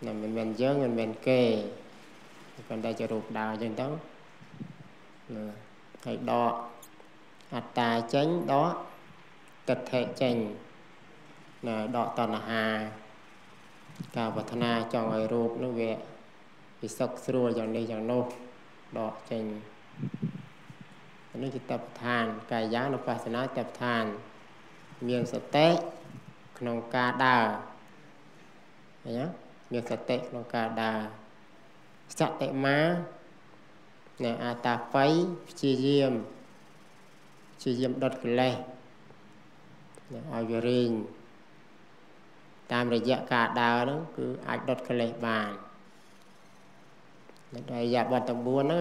là mình giới mình kê còn đây cho rụt đào trên đó thầy đọ hạt tài chánh đó tịch thể trình là đọ toàn là hà cả vật na cho người rụt nó về bị sặc sưa dọn đi dọn nô đọ trình nó chỉ tập than cái giá nó phải nói tập than miền sạt té nông ca đào nhá miền sạt té nông ca đào sạt té má này à ta phải chi diêm đợt lệ này ao vườn tam rồi dạ cả đào đó cứ ai đợt lệ bàn đây dạ bật tầm buôn đó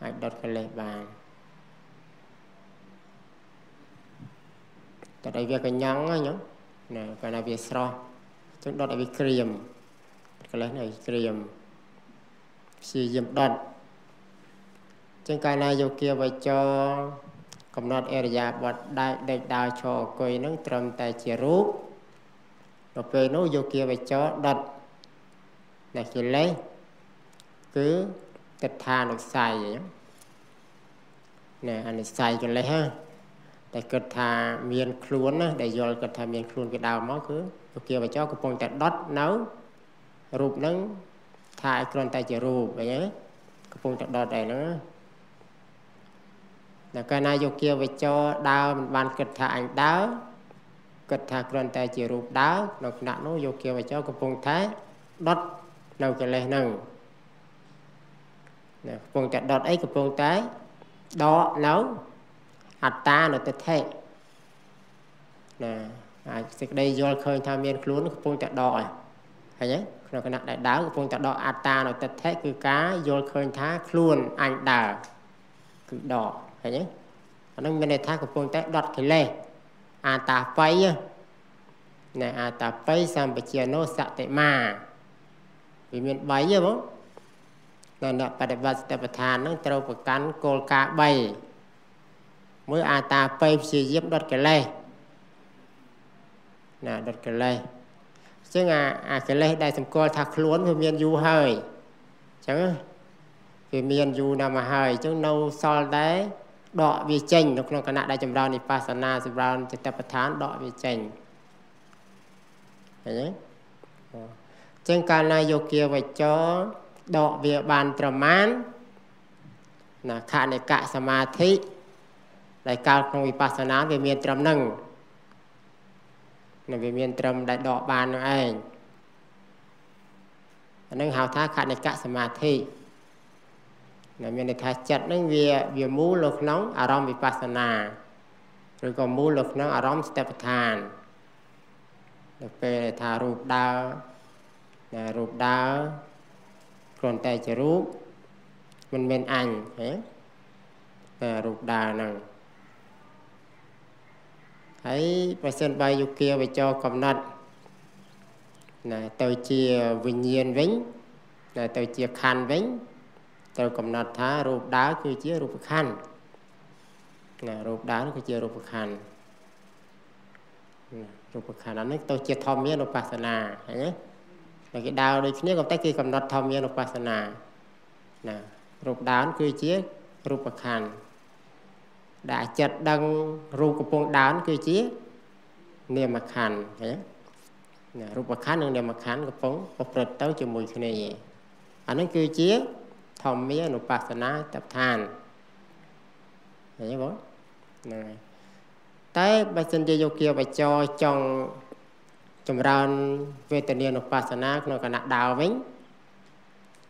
ai đợt lệ bànแต่ได้เวียกันยังไงเนาะเนี่ยก็ได้เวียสระจนดอดได้เวียเกรียมก็เลยได้เกรียมสี่เยี่ยมดอดจนการนายโยเกียวไปจอกำหนดเอริยาบทได้ได้ดาวโชว์กุยนั่งตรมแต่เชียรูปต่อไปโนโยเกียวไปจอดอดได้เห็นเลยคือติดทานออกใส่เนี่ยอันนี้ใส่กันเลยฮะแต่เกิดทาเมียนคล้วนนะแต่ยอลเกิดทาเมียนคล้วนก็ดาวม้าคือโยเกียวไปเจ้าก็ปงแต่ดอดเนื้อรูปนั้นทายกรอนแต่จะรูปไปเนี้ยก็ปงแต่ดอดได้เนื้อแต่การนายโยเกียวไปเจ้าดาวมันเกิดทาอันดาวเกิดทากรอนแต่จะรูปดาวนักหนาโนโยเกียวไปเจ้าก็ปงท้ายดอดเนื้อกันเลยนั่งปงแต่ดอดไอ้ก็ปงท้ายดอเนื้ออัตตาหนูติดเทะนะสิ่งใดโยนเคยทำเมียนคลุ้นก็ปงจะดอยเห็นไหมเราขณะได้ดาวก็ปงจะดออัตตาหนูติดเทะคือก้าโยนเคยท้าคลุ้นอันดาคือดอเห็นไหมอันนั้นเป็นในท้าก็ปงจะดอดขึ้นเลยอัตตาไปนะอัตตาไปสัมปเชียโนสัตติมาวิเมียนใบเยอะมั้งนั่นแหละปฏิบัติแต่ประธานนั่งเตาประกันโกลกาใบเมื่ออาตาไปสีเย็บดอกกระเลย์นะดอกกระเลย์ซึ่งกระเลย์ได้สมควรทักล้วนเพื่อเมียนยูเฮยจังเพื่อเมียนยูนำมาเฮยจังเราสอนได้ดอกวิจัยนกนกขณะได้จำเราในภาษาหน้าจำเราจิตประธานดอกวิจัยเห็นไหมจังการนายโยเกียวไปจ่อดอกเวียบานตรมันนะขาในกะสมาธิđại cao trong vị pasana về miền trầm nâng, về miền trầm đại đọ bàn này, nâng hào tha khả đại cả samadhi, miền đại thái chật nâng về mũ lục nóng arom vị pasana, rồi còn mũ lục nóng arom stepan, rồi về thà ruột đau, còn tay chỉ ruột, mình bên ảnh, ruột đau nè ấy và sân bay dục kia về cho cầm nát là tôi chia vinh nhiên vĩnh là tôi chia khăn vĩnh tôi cầm nát thá rụp đá cứ chia rụp khăn là rụp đá cứ chia rụp khăn là nước tôi chia thom miên rụp pasana thấy nhé là cái đào đây kia cầm tay kia cầm nát thom miên rụp pasana là rụp đá cứ chia rụp khăn đã chật đăng rùa của bông đá nó cứ chia niềm mặc hàn thế rùa mặc hàn đừng niềm mặc hàn của bông bọc rệt tới chừng mùi thế này anh nó cứ chia thầm mía nụ bạc sana tập than thế bố này tới bây giờ đi vô kia và cho trong ran về tình yêu nụ bạc sana nó còn nặng đào vĩnh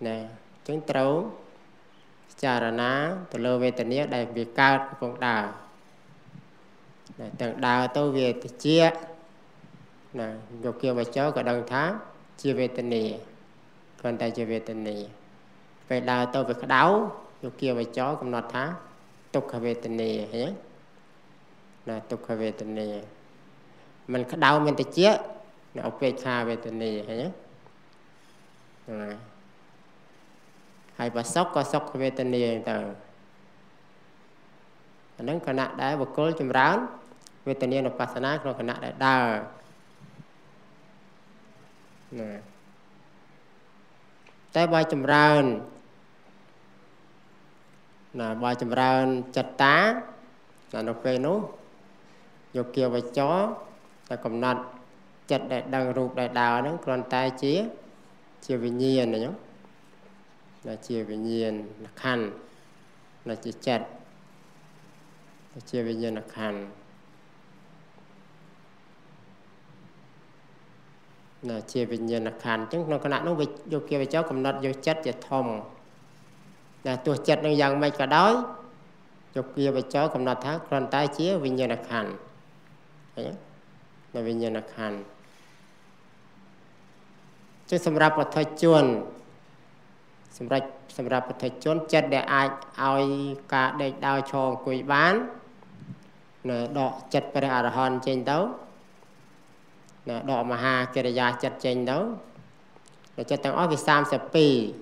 nè chúng tấu chà ra ná từ lâu về tình nghĩa đại việt cao cũng đào tận đào tôi về thì chia là dục kia và cháu cả đồng tháng chia về tình nghĩa còn tại chia về tình nghĩa về đào tôi về đáo dục kia và cháu cũng nọt tháng tục về tình nghĩa thế là tục về tình nghĩa mình đào mình thì chia là ok xa về tình nghĩa thế nhé hay bà sóc có sóc về tình yêu tờ nâng khả nạ đá bà cố chùm rán về tình yêu nụ pasana nâng khả nạ đá đờ tới ba chùm rơn là ba chùm rơn chật tá là nó kê nú vô kia với chó là cầm nạch chật đại đằng rụt đại đào nó còn tay chia về nhiên này nhá là chia về nhiên là khăn là chỉ chật là chia về nhiên là khăn là chia về nhiên là khăn chứ nó còn lại nó về vô kia với chó cầm nạch vô chật và thòng là tua chật nó dần mấy cả đói vô kia với chó cầm nạch thắt còn tay chia về nhiên là khăn đấy là về nhiên là khăn chứ sầm rạp và thời chuồn sầm rạp và thời chuồn chết để ai ai cả để đào tròn quỳ bán nè đọ chết về ở hòn trên đấu nè đọ mà hà kia để già chết trên đấu để chết tăng ót vì sam sẽ pì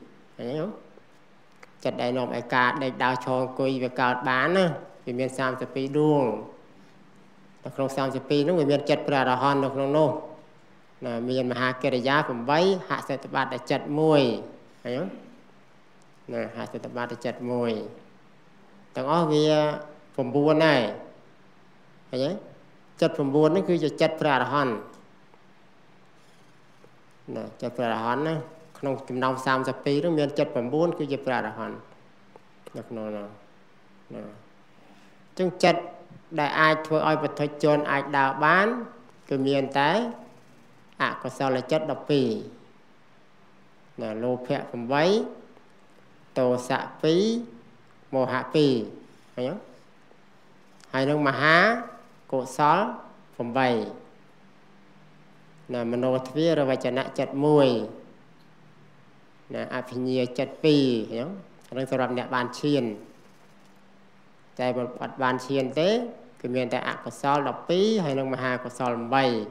chết đại nộm ai cả để đào tròn quỳ về cào bán nữa vì miền sam sẽ pì đuông nó không sam sẽ pì nó vì miền chết về ở hòn nó không nô là miền mà hạ kia giá cũng vấy hạ sẽ tập bát để chặt mùi thấy không nè hạ sẽ tập bát để chặt mùi tầng ó kia phẩm buôn này thấy đấy chặt phẩm buôn nó cứ chặt phải hòn nè chặt phải hòn nó không tìm nông sam sập tí nó miền chặt phẩm buôn cứ chặt phải hòn được nó nè trong chặt đại ai thôi ai vật thôi chôn ai đào bán cứ miền tái à có sao là chất độc phì là lô phẹ phẩm váy tổ xạ phí mồ hạ phì hay nông mà há cổ xó phẩm vầy là mà nô thuyết rồi và chẳng nạ chất mùi là ạ phì nhiều chất phì rồi tôi làm nạ bàn chiên tại một bàn chiên thế thì mình tại ạ có sao độc phí hay nông mà há cổ xó phẩm vầy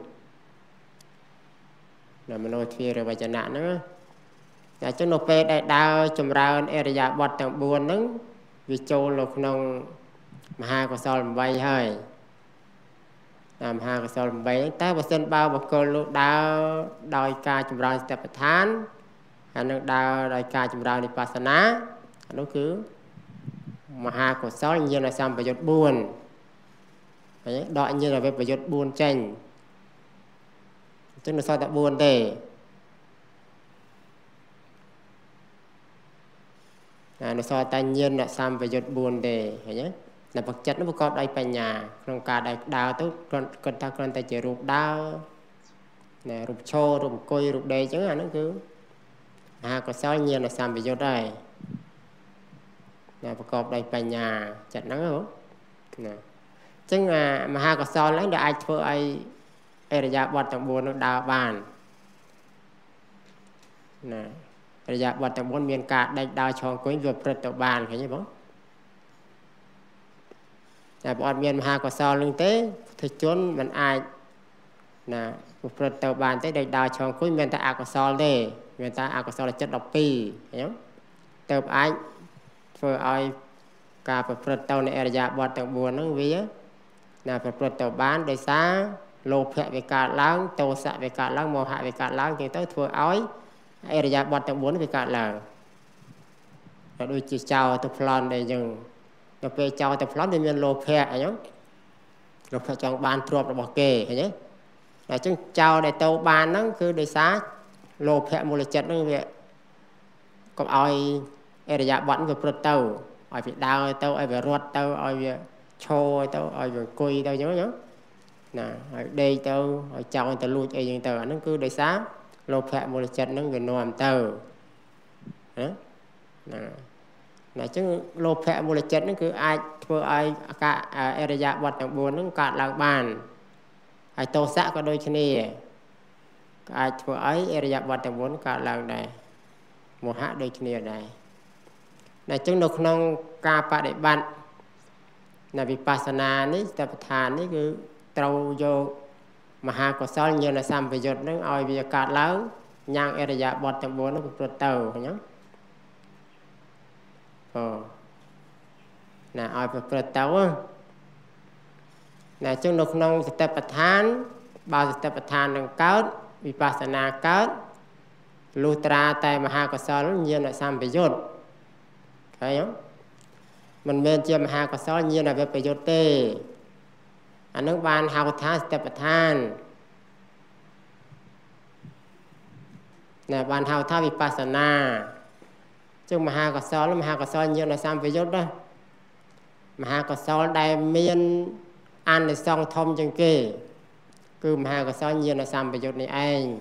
là mình nói chuyện rồi bây giờ nãy nữa, nhà chúng nó về đại đào chùm rau ở nhà bọt tặng buồn nứng vì châu lục nông mà hai con sò làm bay hơi, làm hai con sò làm bay, ta vào sân bao vào cơn lũ đào đòi ca chùm rau tập tán, anh đào đòi ca chùm rau đi pasana, nó cứ mà hai con sò như là xong bây giờ buồn, đòi như là về bây giờ buồn chênh chứ nó sao đã buồn để nó sao ta nhiên là xăm về giọt buồn để là vật chất nó có đây phải nhà trong cả đại đào tức con ta chỉ rụt đau nè rụt trô rụt côi rụt đề chứ nó cứ có sao nhiên là xăm về giọt đây là vật cọp đây phải nhà chặt nắng không nè chứ mà có sao lấy được ai thưa ai Erja bọt tầng 4 nó đào bàn nè Erja bọt tầng 4 miền cả đánh đào cho cuối vượt rớt tàu bàn thế nhé bố nè bọt miền mà có sao lưng tế thì chốn mình ai nè vượt rớt tàu bàn tới đánh đào cho cuối miền ta ạ có sao đây miền ta ạ có sao là chất độc pì thế nhé tàu anh vừa ai cả vượt rớt tàu này Erja bọt tầng 4 nó vía nè vượt rớt tàu bàn đời xa lô phẹ về cả láng, tô xạ về cả láng, mồ hạ về cả láng, thì tới thua ói ai ra bọt tầng 4 về cả làng rồi đôi chị chào tập lòn để dừng rồi về chào tập lòn để miền lô phẹ nhá lô phẹ trong bàn thuộc là bỏ kề thế nhé là chúng chào để tàu bàn nó cứ để xá lô phẹ một là chật nó vậy còn ói ai ra bọt về bật tàu ói về đào tàu ói về ruột tàu ói về trôi tàu ói về cùi tàu nhớ nhá nè đây tao ở trong tao lui chơi những tờ nó cứ để sáng lột phẹ một chặt nó người nòm tờ nè chứ lột phẹ một chặt nó cứ ai thưa ai cả area bọt tầng 4 nó cả làng bàn ai tô xã có đôi chân này ai thưa ấy area bọt tầng 4 cả làng này một hạ đôi chân này này nè chứ nó không ca pa để bạn là vì pasana này tập thàn này cứ trâu vô mà hai con sói như là xăm về giật nó oi về cát lớn nhang ở đây bọt tầng 4 nó vượt tàu nhá nè oi vượt tàu nè chúng nó không tập than bao tập than đang cát vipassana cát Lu tra tại Mahakasala nhiên là sam bejot. Thấy không? Mình bên trên Mahakasala nhiên là về bejot. Anh nước ban hào tha step than. Nè ban hào tha vipassana. Chúng Mahakasala nhiên là sam bejot đó. Mahakasala đại miên an để song thông chân kì. Cứ Mahakasala nhiên là sam bejot này anh.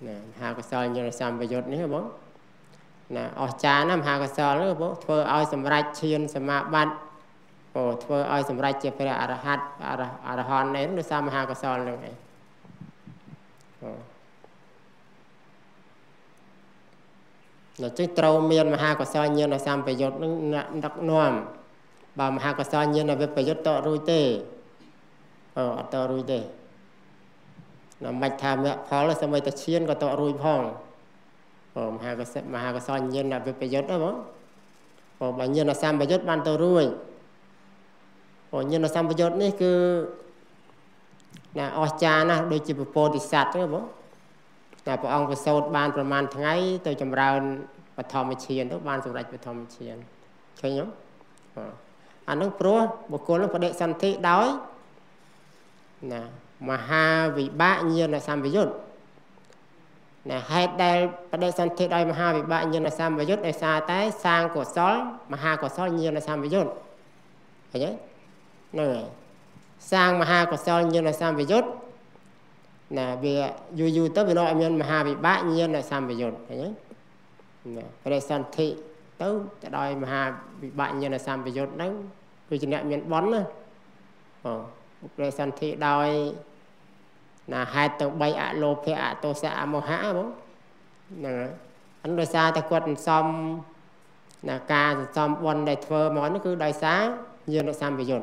Nè, Hà Cơ Sở như là sám bây giờ nữa bố. Nè, ở cha nằm Hà Cơ Sở nữa bố. Thưa ơi sâm rách chiên sâm mạ bạch. Ồ, thưa ơi sâm rách chiên phê là Arahat, Arahon đến nữa sâm Hà Cơ Sở nữa. Nè, chứ trâu miên Hà Cơ Sở như là sám bây giờ nữa đặc nguồn. Bà Hà Cơ Sở như là vết bây giờ tỏ rùi tê. Ồ, tỏ rùi tê. Nó mạch thà mẹ phó là xong rồi ta chiên có tọa rùi phong. Ồ, Mahakasala nhiên là việc bây giờ đó bố. Ồ, bà nhiên là xăm bây giờ ban tọa rùi. Ồ, nhiên là xăm bây giờ này cứ là ổ cha nó đôi chì bộ tí sạch đó bố. Là bộ ông vừa sốt ban bà màn tháng ấy tôi chầm rào bà thò mà chiên đó, ban xong rạch bà thò mà chiên. Thấy nhớ? Anh nó bố, bộ cô nó có đệ sẵn thị đói. Nè mà ha vị bạ nhiên là sam vijut nè hết đây đây san thế đây mà ha vị bạ nhiên là sam vijut đây xa tới sang của sói mà ha của sói nhiên là sam vijut thấy đấy nè sang mà ha của sói nhiên là sam vijut nè vì yu tới vì nội nhiên mà ha vị bạ nhiên là sam vijut thấy đấy nè đây san thế tới đây mà ha vị bạ nhiên là sam vijut đấy vì chỉ niệm miền bón nữa. Rồi sẵn thị đòi là hai tầng bay ạ lô phê ạ tô xe ạ mô hã bố. Anh đòi xa ta quật xong là ca xong bọn đại thơ món nó cứ đòi xa như nó xăm về dồn.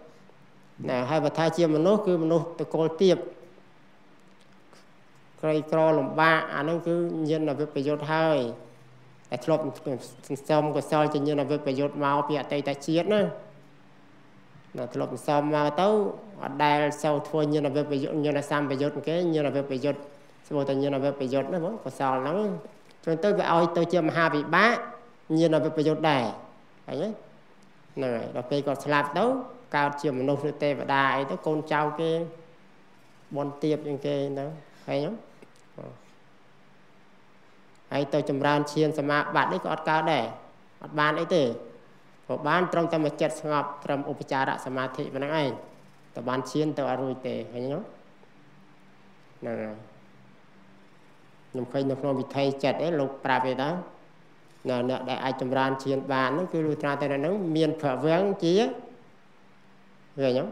Hãy bà thai chìa mà nâu cứ mà nâu ta con tiếp. Cái cỏ lòng bạ nó cứ nhiên là việc phải dụt hơi. Để lộp xong của sơ chỉ nhiên là việc phải dụt máu. Vì ở đây ta chết nữa. Nó thuộc sau mà tấu ở đây sau thua như là về bây giờ như là xăm bây giờ cái như là về bây giờ sau tự như là về bây giờ nó vẫn còn sao lắm cho tới về ôi tôi chưa mà hai vị bá như là về bây giờ này đấy này là cây còn làm tấu cao chiều mà nô sư tê và đài tới con trâu kia bon tiệp những cái đó hay lắm hay tôi chầm ran chiên xem mà bạn ấy có cao để bạn ấy thì bán trong tâm chất ngọc trong Upachara Samadhi và năng anh ta bán chiến tàu rùi tề hay nhớ nhưng khi nó bị thay chật ấy lục bà về đó nè nè đại ai châm ran chiến bán nó cứ lưu tra tay nó miên phở vướng chí rồi nhớ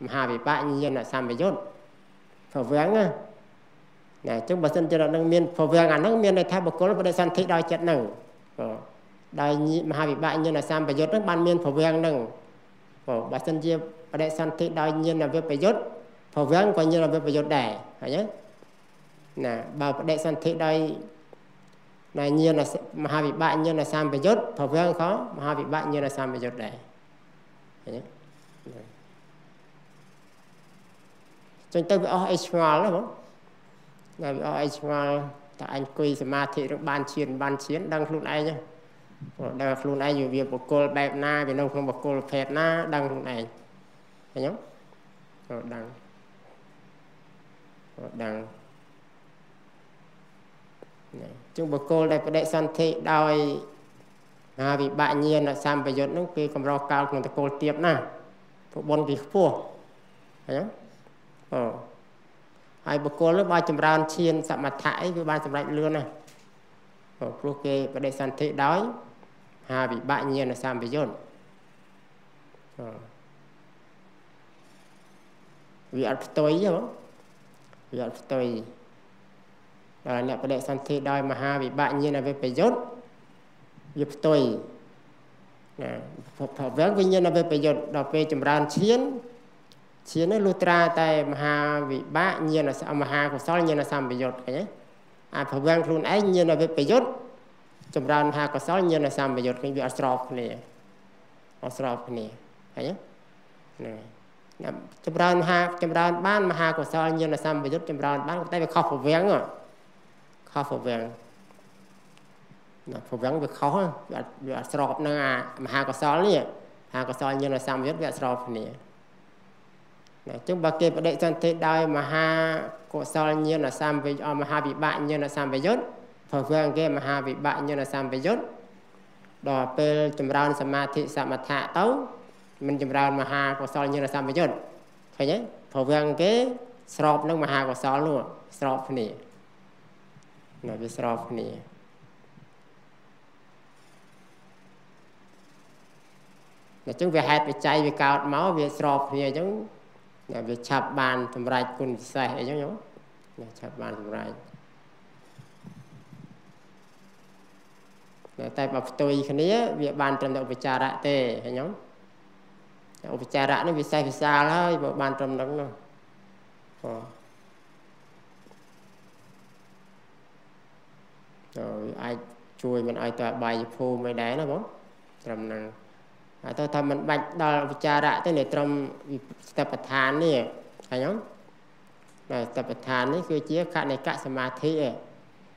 mà bị bạ nhiên là xăm phải dốt phở vướng á nè chúng bà xin cho nó miên phở vướng à nó miên này thay bậc cố nó để sẵn thích đòi chất nâng đại mà hai vị bạn như là sam bây giờ rất ban miên phổ biến đừng bà sinh chia bà đại san thị đại nhiên là việc bây giờ phổ biến coi như là việc bây giờ đẻ phải nhớ nè bà đại san thị đại này nhiên là mà hai vị bạn như là sam bây giờ phổ biến khó mà hai vị bạn như là sam bây giờ đẻ phải nhớ chúng tôi bị oai ngào lắm không này bị oai ngào tại anh quy sơ ma thị được ban chiến đang luôn ai nhá đang luôn ai nhiều việc bọc cô đẹp na vì nông không bọc cô đẹp na đang luôn này thấy nhóc đang chúng bọc cô đẹp để san thị đòi à vì bạn nhiên là sam bây giờ nó kia cầm rau cao cùng ta cô tiếp na bộ bon bị phua thấy nhóc ai bọc cô lớp ba chấm ran chiên sạm mặt thải với ba chấm lạnh lươn này ok và để san thị đói hà bị bại nhiên là sam bây giờ vì ăn tối vậy vì ăn tối Nè bà đệ sẵn thị đòi mà ha vì bạn như là về phải dốt dịp tùy phở vớt với như là về phải dốt đòi về chùm ràng chiến chiến nó lưu tra tại mà ha vì bạn như là mà ha của xóa như là xăm bị dốt phở vớt luôn ấy như là về phải dốt chùm ràng ha của xóa như là xăm bị dốt cái việc ớt này thấy nhé chấm rán ha chấm rán bán mà ha của sao như là xăm bị rút chấm rán bán tay bị khó phổ biến rồi khó phổ biến bị khó bị sọp năng à mà ha của sao như là xăm bị rút bị sọp này chúng bà kia để chân thế đai mà ha của sao như là xăm bị mà ha bị bạn như là xăm bị rút phổ biến kia mà ha bị bạn như là xăm bị rút đòi pel chấm rán samatha samatha tấu mình chấm rau mà hà của soi như là xăm bây giờ phải nhé phổ biến cái sọp nó mà hà của soi luôn sọp này nó bị sọp này là chúng về hạt về chay về cào máu về sọp này chúng là về chạp bàn thầm rải cùn xài ấy giống nhau là chạp bàn thầm rải là tại bậc tôi cái này về bàn trầm động về trà rạ tê hay nhóm ông trà rã nó bị sai xa lắm và bàn trầm lắng nó rồi ai chui mình ai tọa bài phù mới đá nó bó trầm lắng tôi thầm mình bạch đó là trà rã tới này trầm tập thán này thấy không tập thán ấy cứ chia khả này cả samatha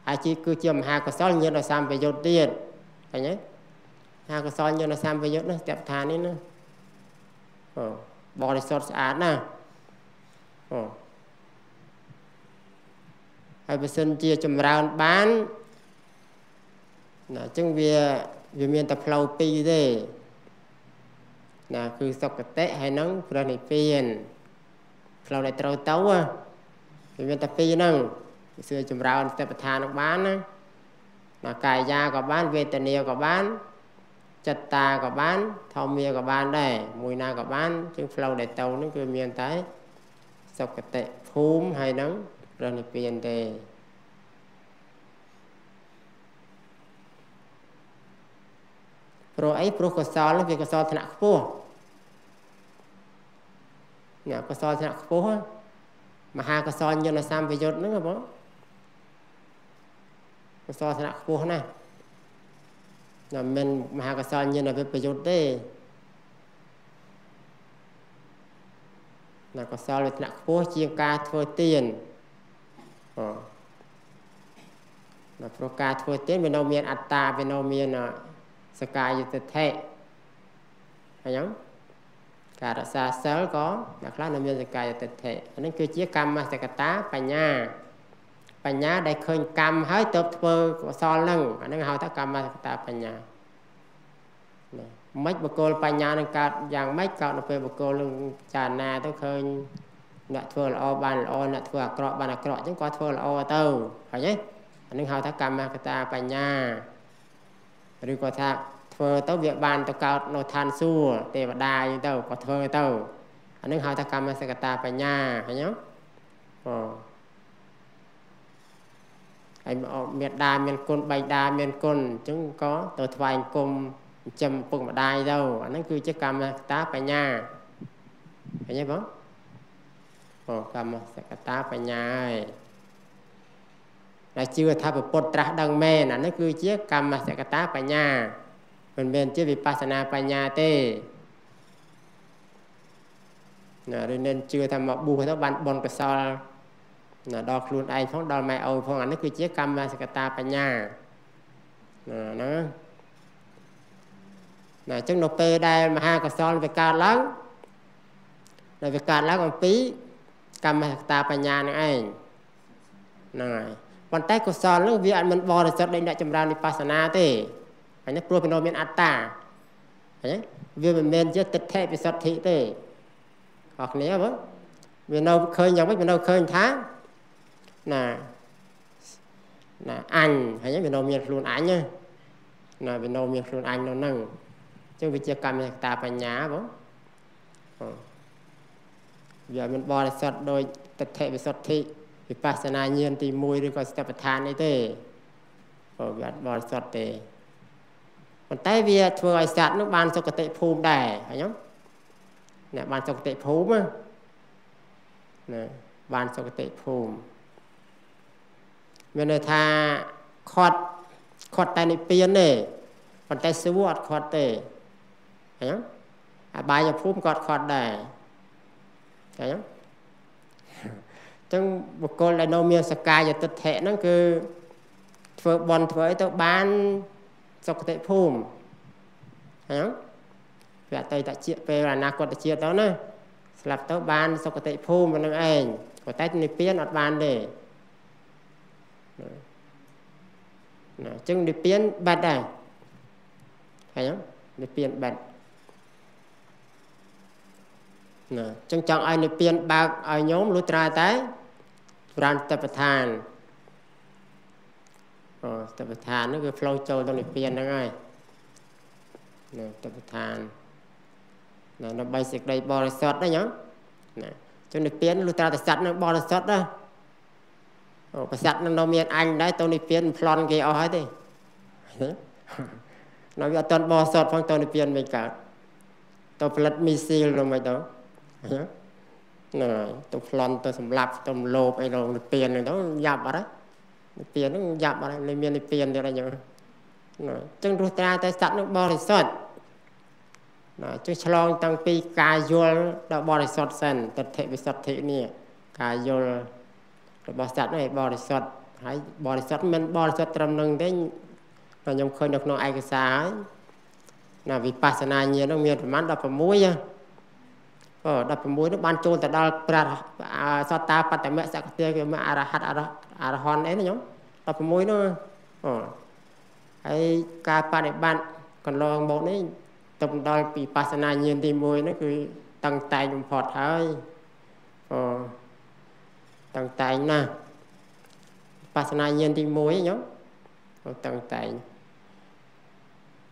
ai chỉ cứ chia mà hai cái số như là sam về dột tiền thấy nhé hai cái số như là sam về dột nó tập thán ấy nó bỏ đi sốt sát nè hay bây giờ chia chùm rào bán chúng vì mình tập lâu pi thế là cứ sọc cái tệ hay nóng rồi này phiền lâu này trâu tấu vì mình tập pi nâng xưa chùm rào tập thà nó bán là cài da có bán về tờ nêu có bán chặt ta có bán, thao mía có bán đây, mùi na có bán, chứ flow để tàu nó cứ miền tái, sau cái tệ phum hay nắng, rồi thì tiền đề, rồi ấy pro có sao nó việc có sao thì nặng phô, nhà có sao thì nặng phô, mà hai có sao như là sam về dốt nữa không? Có sao thì nặng phô này. Là mình mà có sao như là về bây giờ đây là có sao là nặng phố chia ca thôi tiền là pro ca thôi tiền bên đâu miền atta bên đâu miền sky như thế phải không cả là xa xứ có đặc lá là miền sky như thế nên cứ chia cam mà sẽ cả tá Panya đại khơi cam hái tập thơ của son lưng anh đang hào tác cam mà ta Panya mấy bậc cô Panya đang cắt dạng mấy cậu nó về bậc cô lưng trà na tôi khơi nợ thưa là o bàn là o nợ thưa là cọ bàn là cọ chứ có thưa là o tàu phải chứ anh đang hào tác cam mà ta Panya rồi có thạc thưa tấu việc bàn tao cậu nó than xua tề và đai tàu có thưa tàu anh đang hào tác cam mà ta Panya phải nhớ miệt đà miền côn bạch đà miền côn chúng có tờ vài côn chầm bụng mà đai đâu nó cứ chiếc cam tá Panya phải nhớ không? Cam tá Panya là chưa tháp ở Phật Tra Đăng Mê là nó cứ chiếc cam tá Panya mình chưa Vipassana Panya tê nên chưa tham mà bu các bạn bon cái sao là đo luôn ai phóng đo mai âu phong ảnh nó cứ chiếc cam ra ta Panya nó là chúng nó pe đây mà hai cái son về cà láng là về cà láng còn tí cam ra ta Panya nữa anh này còn tay của son nó vì anh mình bò được sắp đến đại chấm ran đi Vipassana thế anh nó pro phenomen atta đấy vì mình chưa tịch thệ về sắp thị thế hoặc nếu vậy vì đâu khơi nhau với vì đâu khơi tháng là anh hay nhớ về đâu miền luôn anh nhá là về đâu miền luôn anh nó nâng chứ vì chưa cầm ta Panya bố giờ mình bỏ lại sọt đôi tập thể về sọt thị Vipassana nhiên thì mùi rồi có Satipatthana này thế. Có việc bỏ sọt thế. Còn tay việc thua ai sát nó ban cho cái tệ phùm đẻ, phải không? Nè, ban cho cái tệ phùm á. Nè, ban cho cái tệ phùm. Mình nói thà khọt, khọt tay này biến này. Còn tay sư vọt khọt thế. Phải không? À, bài cho phùm khọt khọt đẻ. Phải không? Trong một con là nô miên sạc cài và tật thể nó cứ thua bọn với tớ bán cho cái thể phùm. Thấy không? Và tớ đã chia về là nạc quật đã chia tớ nữa. Sạp tớ bán cho cái thể phùm và nâng ảnh. Của tách nịp biến ọt bán để. Chừng nịp biến bật này. Thấy không? Nịp biến bật. Chừng chọn ai nịp biến bạc ai nhóm lưu tra tới. Răn tập thàn. Tập thàn nó cứ flow trôi trong nịp biến đó ngay. Tập thàn. Nó bay xịt đầy bò ra sọt đó nhá. Trong nịp biến lưu tra tới sạch nó bò ra sọt đó. Bà sạch nó miền anh đấy, tôi nịp biến flon kia ó hết đi. Nó bị toàn bò sọt phong tôi nịp biến mình cả. Tôi lật missile rồi mấy đó. Tôi lăn, tôi sầm lạp, tôi lộp ấy rồi, nó tiền này nó dạp vào đấy. Tiền nó dạp vào đấy, lấy miên tiền thì là nhớ. Chân rút ra tới sẵn nó bò thì sọt. Chân lòng tăng pi cà dùl đã bò thì sọt sẵn, tật thị với sọt thị này. Cà dùl, rồi bò sẵn này bò thì sọt. Bò thì sọt mình bò thì sọt trầm nâng thế. Nó nhầm khơi được nó ai cái xa ấy. Nó Vipassana như nó miên phải mắn đọc vào mũi nha. Đập mũi nó ban chôn tại đó sát ta bắt tại mẹ sẽ có tiêu mà arahon ấy nhá. Đập mũi nó cái ca pa này bạn còn lo bộ đấy tầm đôi Vipassana nhiên thì mũi nó cứ tăng tài nhum phọt thôi. Tăng tài nè. Vipassana nhiên thì mũi nhá. Tăng tài.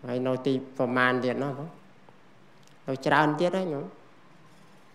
Hay nói thì phần màn điện nó không. Nó tràn tiết đấy nhá.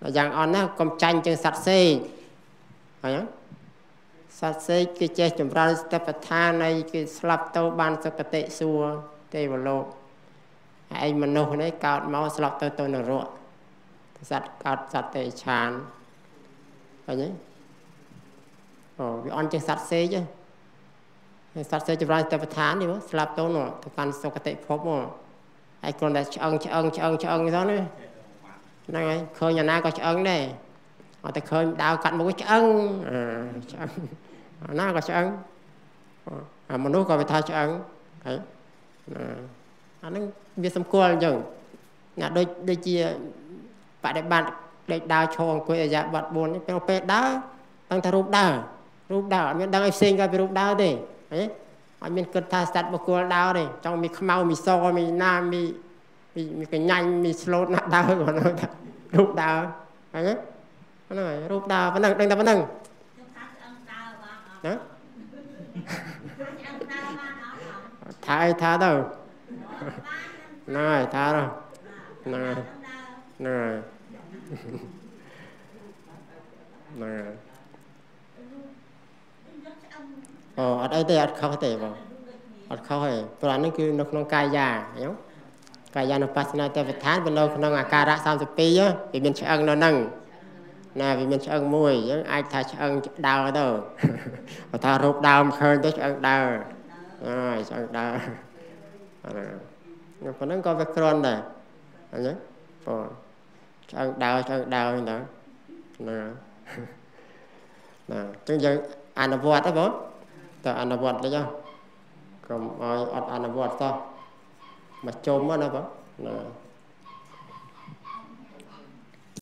Nó dàng ổn á, công tranh chân sát xích. Sát xích cái chết chùm ra Satipatthana này. Cái sạp tâu ban sạc tệ xua. Tê vào lộ. Anh mà nụ này cao máu sạp tâu tôi nở ruộng. Sát cao sát tệ chán. Phải nhé. Vì ổn chân sát xích chứ. Sát xích chùm ra Satipatthana đi bố. Sạp tâu nổ, tôi ban sạc tệ phốp mô. Anh còn là chợ ơn đó nữa. Khơi nhà nào có chân đây. Họ ta khơi đào cắt một cái chân. Nó có chân. Một lúc có phải thay chân. Nó biết xâm khuôn chừng. Đôi chìa phải để bạn đào cho quê dạ bật buồn. Nó phải đá. Tăng ta rút đá. Rút đá. Mình đang sinh ra phải rút đá đi. Mình cứ thay sát một khuôn đá đi. Trong mình khám mau, mình xô, mình nam, mình mình cái nhanh, mình slow nát đau của nó rút đau. Phải nhé. Rút đau, vấn năng, đăng năng. Thái thá đâu. Nói, thá đâu. Nói. Ở đây thì không có thể vào. Không hề, bởi là nó cứ nó cài già, hiểu không? Cái dân phát sinh tại Việt Nam bên đâu không à ca ra 32 á, vì mình sẽ ăn nó nâng. Nè vì mình sẽ ăn mùi, chứ ai thà sẽ ăn đau đâu. Mà thà rụt đau mà khơi tới sẽ ăn đau. Rồi, sẽ ăn đau. Nó có nâng có việc rôn này. Nhớ. Sẽ ăn đau nữa. Nè. Chúng dân ăn nó vọt đó bố. Tờ ăn nó vọt đó chứ. Còn ăn nó vọt sao? Mà chôm á nó bó.